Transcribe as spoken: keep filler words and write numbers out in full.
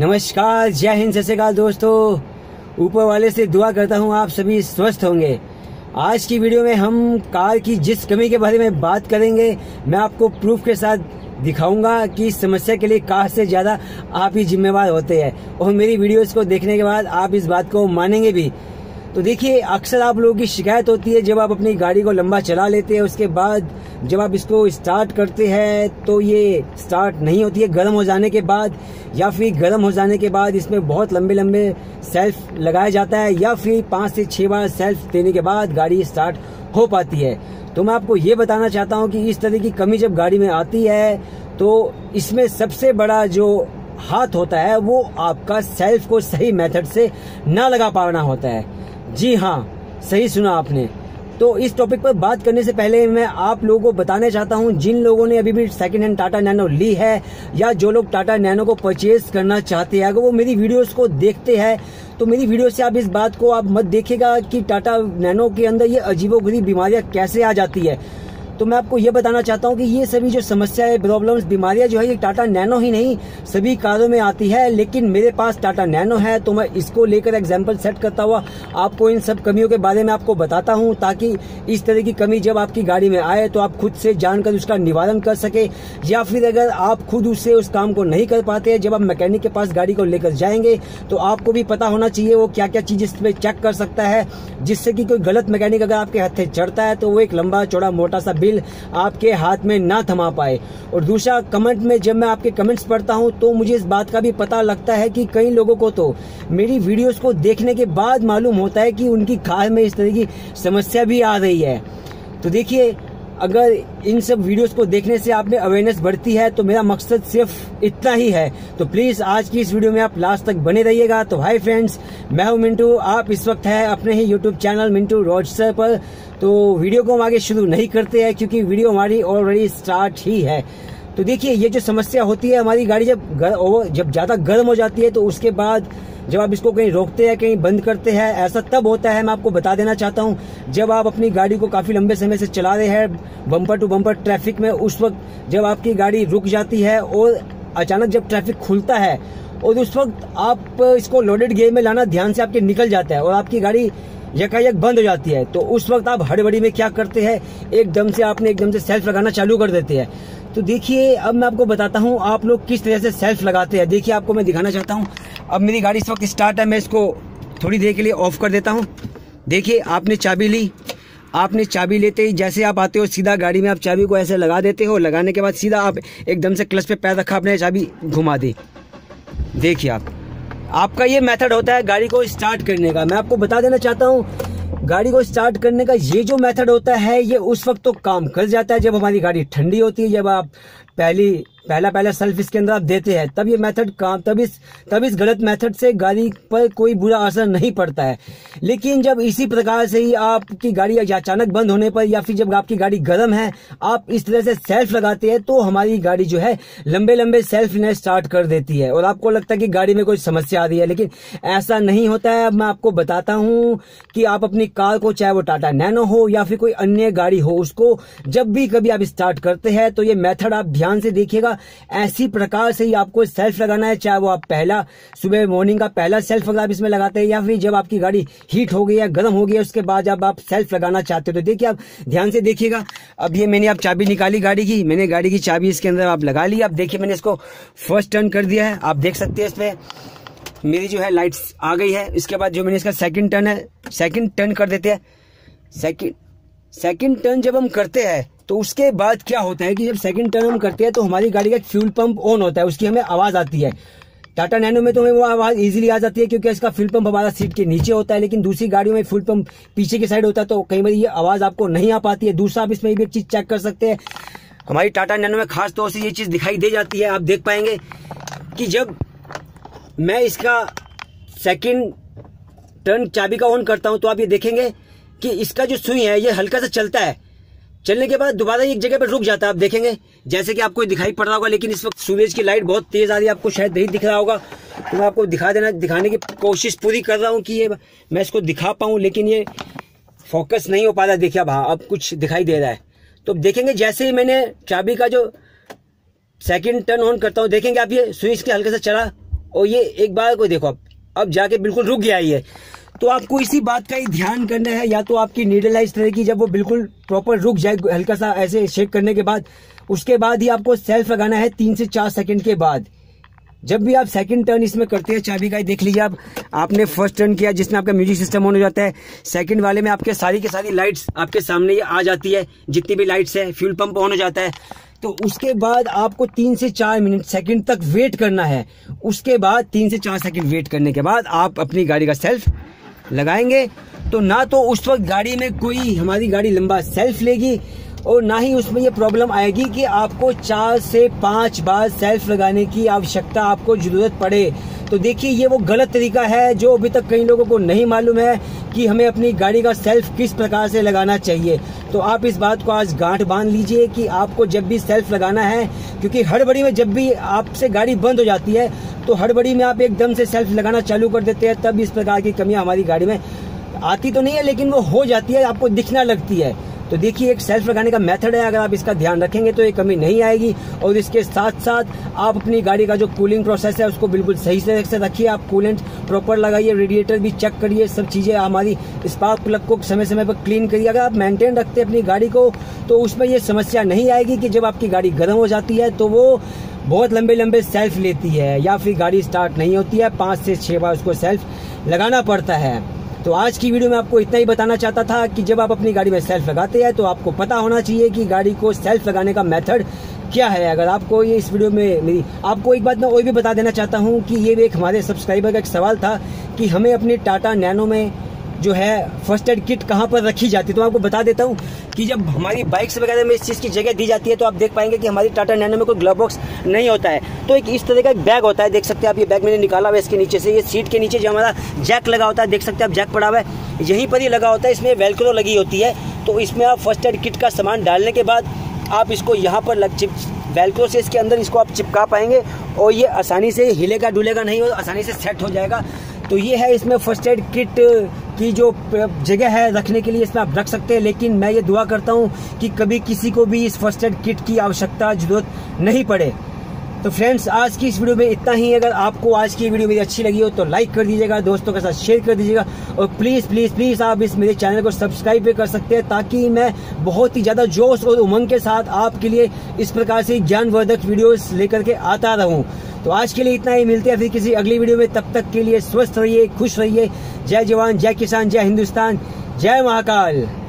नमस्कार, जय हिंद, सत श्री अकाल दोस्तों। ऊपर वाले से दुआ करता हूँ आप सभी स्वस्थ होंगे। आज की वीडियो में हम कार की जिस कमी के बारे में बात करेंगे, मैं आपको प्रूफ के साथ दिखाऊंगा कि इस समस्या के लिए कार से ज़्यादा आप ही जिम्मेवार होते हैं, और मेरी वीडियोस को देखने के बाद आप इस बात को मानेंगे भी। तो देखिए, अक्सर आप लोगों की शिकायत होती है जब आप अपनी गाड़ी को लंबा चला लेते हैं, उसके बाद जब आप इसको स्टार्ट करते हैं तो ये स्टार्ट नहीं होती है गर्म हो जाने के बाद, या फिर गर्म हो जाने के बाद इसमें बहुत लंबे लंबे सेल्फ लगाया जाता है, या फिर पाँच से छः बार सेल्फ देने के बाद गाड़ी स्टार्ट हो पाती है। तो मैं आपको ये बताना चाहता हूँ कि इस तरह की कमी जब गाड़ी में आती है तो इसमें सबसे बड़ा जो हाथ होता है वो आपका सेल्फ को सही मेथड से ना लगा पाना होता है। जी हाँ, सही सुना आपने। तो इस टॉपिक पर बात करने से पहले मैं आप लोगों को बताना चाहता हूँ, जिन लोगों ने अभी भी सेकंड हैंड टाटा नैनो ली है, या जो लोग टाटा नैनो को परचेज करना चाहते हैं, अगर वो मेरी वीडियोस को देखते हैं तो मेरी वीडियो से आप इस बात को आप मत देखिएगा कि टाटा नैनो के अंदर ये अजीबोगरीब बीमारियाँ कैसे आ जाती है। तो मैं आपको ये बताना चाहता हूँ कि ये सभी जो समस्याएं, प्रॉब्लम्स, बीमारियां जो है, ये टाटा नैनो ही नहीं सभी कारों में आती है। लेकिन मेरे पास टाटा नैनो है तो मैं इसको लेकर एग्जांपल सेट करता हुआ आपको इन सब कमियों के बारे में आपको बताता हूँ, ताकि इस तरह की कमी जब आपकी गाड़ी में आए तो आप खुद से जानकर उसका निवारण कर सके, या फिर अगर आप खुद उससे उस काम को नहीं कर पाते हैं, जब आप मैकेनिक के पास गाड़ी को लेकर जाएंगे तो आपको भी पता होना चाहिए वो क्या क्या चीज़ इसमें चेक कर सकता है, जिससे कि कोई गलत मैकेनिक अगर आपके हाथ से चढ़ता है तो वो एक लंबा चौड़ा मोटा सा आपके हाथ में ना थमा पाए। और दूसरा, कमेंट में जब मैं आपके कमेंट्स पढ़ता हूं तो मुझे इस बात का भी पता लगता है कि कई लोगों को तो मेरी वीडियोस को देखने के बाद मालूम होता है कि उनकी कार में इस तरह की समस्या भी आ रही है। तो देखिए, अगर इन सब वीडियोस को देखने से आप में अवेयरनेस बढ़ती है तो मेरा मकसद सिर्फ इतना ही है। तो प्लीज़ आज की इस वीडियो में आप लास्ट तक बने रहिएगा। तो हाय फ्रेंड्स, मैं हूं मिंटू, आप इस वक्त है अपने ही यूट्यूब चैनल मिंटू रोडस्टर पर। तो वीडियो को हम आगे शुरू नहीं करते हैं क्योंकि वीडियो हमारी ऑलरेडी स्टार्ट ही है। तो देखिए, ये जो समस्या होती है, हमारी गाड़ी जब गर, जब ज़्यादा गर्म हो जाती है तो उसके बाद जब आप इसको कहीं रोकते हैं, कहीं बंद करते हैं, ऐसा तब होता है, मैं आपको बता देना चाहता हूं, जब आप अपनी गाड़ी को काफ़ी लंबे समय से चला रहे हैं बम्पर टू बम्पर ट्रैफिक में। उस वक्त जब आपकी गाड़ी रुक जाती है और अचानक जब ट्रैफिक खुलता है, और उस वक्त आप इसको लोडेड गियर में लाना ध्यान से आपके निकल जाता है और आपकी गाड़ी यकायक बंद हो जाती है, तो उस वक्त आप हड़बड़ी में क्या करते हैं, एकदम से आपने एकदम से सेल्फ लगाना चालू कर देते हैं। तो देखिए, अब मैं आपको बताता हूँ आप लोग किस तरह से सेल्फ लगाते हैं। देखिए, आपको मैं दिखाना चाहता हूँ। अब मेरी गाड़ी इस वक्त स्टार्ट है, मैं इसको थोड़ी देर के लिए ऑफ कर देता हूँ। देखिए, आपने चाबी ली, आपने चाबी लेते ही जैसे आप आते हो सीधा गाड़ी में आप चाबी को ऐसे लगा देते हो, लगाने के बाद सीधा आप एकदम से क्लच पे पैर रखा, आपने चाबी घुमा दी। देखिए, आप आपका ये मेथड होता है गाड़ी को स्टार्ट करने का। मैं आपको बता देना चाहता हूँ, गाड़ी को स्टार्ट करने का ये जो मेथड होता है, ये उस वक्त तो काम कर जाता है जब हमारी गाड़ी ठंडी होती है, जब आप पहली पहला पहला सेल्फ इसके अंदर आप देते हैं, तब ये मेथड काम तब इस तब इस गलत मेथड से गाड़ी पर कोई बुरा असर नहीं पड़ता है। लेकिन जब इसी प्रकार से ही आपकी गाड़ी अचानक बंद होने पर, या फिर जब आपकी गाड़ी गर्म है, आप इस तरह से सेल्फ लगाते हैं, तो हमारी गाड़ी जो है लंबे लंबे सेल्फ लेना स्टार्ट कर देती है और आपको लगता है कि गाड़ी में कोई समस्या आ रही है, लेकिन ऐसा नहीं होता है। अब मैं आपको बताता हूँ कि आप अपनी कार को, चाहे वो टाटा नैनो हो या फिर कोई अन्य गाड़ी हो, उसको जब भी कभी आप स्टार्ट करते हैं तो ये मेथड आप ध्यान से देखिएगा। ऐसी प्रकार से ही आपको सेल्फ लगाना है, चाहे वो आप पहला सुबह मॉर्निंग का पहला सेल्फ अगर आप इसमें लगाते हैं, या फिर जब आपकी गाड़ी हीट हो गई या गर्म हो गई है, उसके बाद जब आप सेल्फ लगाना चाहते हो तो देखिए, आप ध्यान से देखिएगा। अब ये मैंने आप चाबी निकाली गाड़ी की, मैंने गाड़ी की चाबी इसके अंदर आप लगा ली। आप देखिए, मैंने इसको फर्स्ट टर्न कर दिया है, आप देख सकते हैं इसमें मेरी जो है लाइट्स आ गई है। इसके बाद जो मैंने इसका सेकेंड टर्न है, सेकेंड टर्न कर देते हैं। सेकेंड सेकेंड टर्न जब हम करते हैं तो उसके बाद क्या होता है कि जब सेकंड टर्न हम करते हैं तो हमारी गाड़ी का फ्यूल पंप ऑन होता है, उसकी हमें आवाज़ आती है। टाटा नैनो में तो हमें वो आवाज़ इजीली आ जाती है क्योंकि इसका फ्यूल पंप हमारा सीट के नीचे होता है, लेकिन दूसरी गाड़ियों में फ्यूल पंप पीछे की साइड होता है, तो कई बार ये आवाज़ आपको नहीं आ पाती है। दूसरा, आप इसमें भी एक चीज़ चेक कर सकते हैं, हमारी टाटा नैनो में खास तौर से ये चीज़ दिखाई दे जाती है। आप देख पाएंगे कि जब मैं इसका सेकेंड टर्न चाबी का ऑन करता हूँ तो आप ये देखेंगे कि इसका जो सुई है ये हल्का सा चलता है, चलने के बाद दोबारा एक जगह पर रुक जाता है। आप देखेंगे जैसे कि आपको दिखाई पड़ रहा होगा, लेकिन इस वक्त सूरज की लाइट बहुत तेज आ रही है, आपको शायद नहीं दिख रहा होगा। तो मैं आपको दिखा देना दिखाने की कोशिश पूरी कर रहा हूँ कि ये मैं इसको दिखा पाऊँ, लेकिन ये फोकस नहीं हो पा रहा। देखिए, अब हाँ, अब कुछ दिखाई दे रहा है। तो देखेंगे जैसे ही मैंने चाबी का जो सेकेंड टर्न ऑन करता हूँ, देखेंगे आप ये स्विच के हल्के से चला, और ये एक बार को देखो अब अब जाके बिल्कुल रुक गया ये। तो आपको इसी बात का ही ध्यान करना है, या तो आपकी नीडलाइज रहेगी, जब वो बिल्कुल प्रॉपर रुक जाए हल्का सा ऐसे शेक करने के बाद, उसके बाद ही आपको सेल्फ लगाना है तीन से चार सेकंड के बाद। जब भी आप सेकंड टर्न इसमें करते हैं चाबी का, देख लीजिए आप, आपने फर्स्ट टर्न किया जिसमें आपका म्यूजिक सिस्टम ऑन हो जाता है, सेकंड वाले में आपके सारी की सारी लाइट्स आपके सामने ये आ जाती है, जितनी भी लाइट्स है, फ्यूल पंप ऑन हो जाता है। तो उसके बाद आपको तीन से चार मिनट सेकंड तक वेट करना है, उसके बाद तीन से चार सेकंड वेट करने के बाद आप अपनी गाड़ी का सेल्फ लगाएंगे। तो ना तो उस वक्त गाड़ी में कोई, हमारी गाड़ी लंबा सेल्फ लेगी, और ना ही उसमें ये प्रॉब्लम आएगी कि आपको चार से पांच बार सेल्फ लगाने की आवश्यकता आपको जरूरत पड़े। तो देखिए ये वो गलत तरीका है जो अभी तक कई लोगों को नहीं मालूम है कि हमें अपनी गाड़ी का सेल्फ किस प्रकार से लगाना चाहिए। तो आप इस बात को आज गांठ बांध लीजिए कि आपको जब भी सेल्फ लगाना है, क्योंकि हड़बड़ी में जब भी आपसे गाड़ी बंद हो जाती है तो हड़बड़ी में आप एकदम से सेल्फ लगाना चालू कर देते हैं, तब इस प्रकार की कमियां हमारी गाड़ी में आती तो नहीं है लेकिन वो हो जाती है, आपको दिखना लगती है। तो देखिए एक सेल्फ लगाने का मेथड है, अगर आप इसका ध्यान रखेंगे तो ये कमी नहीं आएगी। और इसके साथ साथ आप अपनी गाड़ी का जो कूलिंग प्रोसेस है उसको बिल्कुल सही से रखिए, आप कूलेंट प्रॉपर लगाइए, रेडिएटर भी चेक करिए, सब चीज़ें, हमारी स्पार्क प्लग को समय समय पर क्लीन करिए। अगर आप मेंटेन रखते हैं अपनी गाड़ी को तो उसमें ये समस्या नहीं आएगी कि जब आपकी गाड़ी गर्म हो जाती है तो वो बहुत लंबे लंबे सेल्फ लेती है या फिर गाड़ी स्टार्ट नहीं होती है, पाँच से छः बार उसको सेल्फ लगाना पड़ता है। तो आज की वीडियो में आपको इतना ही बताना चाहता था कि जब आप अपनी गाड़ी में सेल्फ लगाते हैं तो आपको पता होना चाहिए कि गाड़ी को सेल्फ लगाने का मेथड क्या है। अगर आपको ये इस वीडियो में मेरी, आपको एक बात मैं और भी बता देना चाहता हूँ कि ये भी एक हमारे सब्सक्राइबर का एक सवाल था कि हमें अपने टाटा नैनो में जो है फर्स्ट एड किट कहाँ पर रखी जाती है। तो आपको बता देता हूँ कि जब हमारी बाइक्स वगैरह में इस चीज़ की जगह दी जाती है तो आप देख पाएंगे कि हमारी टाटा नैनो में कोई ग्लव बॉक्स नहीं होता है, तो एक इस तरह का एक बैग होता है, देख सकते हैं आप, ये बैग मैंने निकाला हुआ है, इसके नीचे से ये सीट के नीचे जो हमारा जैक लगा होता है, देख सकते हैं आप, जैक पड़ा हुआ है, यहीं पर ही लगा होता है, इसमें वेलक्रो लगी होती है। तो इसमें आप फर्स्ट एड किट का सामान डालने के बाद आप इसको यहाँ पर लग चिप वेलक्रो से इसके अंदर इसको आप चिपका पाएंगे और ये आसानी से हिलेगा डुलेगा नहीं, और आसानी से सेट हो जाएगा। तो ये है इसमें फर्स्ट एड किट की जो जगह है रखने के लिए, इसमें आप रख सकते हैं। लेकिन मैं ये दुआ करता हूँ कि कभी किसी को भी इस फर्स्ट एड किट की आवश्यकता जरूरत नहीं पड़े। तो फ्रेंड्स आज की इस वीडियो में इतना ही। अगर आपको आज की वीडियो मेरी अच्छी लगी हो तो लाइक कर दीजिएगा, दोस्तों के साथ शेयर कर दीजिएगा, और प्लीज़ प्लीज़ प्लीज़ आप इस मेरे चैनल को सब्सक्राइब भी कर सकते हैं, ताकि मैं बहुत ही ज़्यादा जोश और उमंग के साथ आपके लिए इस प्रकार से ज्ञानवर्धक वीडियोस लेकर के आता रहूँ। तो आज के लिए इतना ही, मिलते हैं फिर किसी अगली वीडियो में। तब तक के लिए स्वस्थ रहिए, खुश रहिए। जय जवान, जय किसान, जय हिंदुस्तान, जय महाकाल।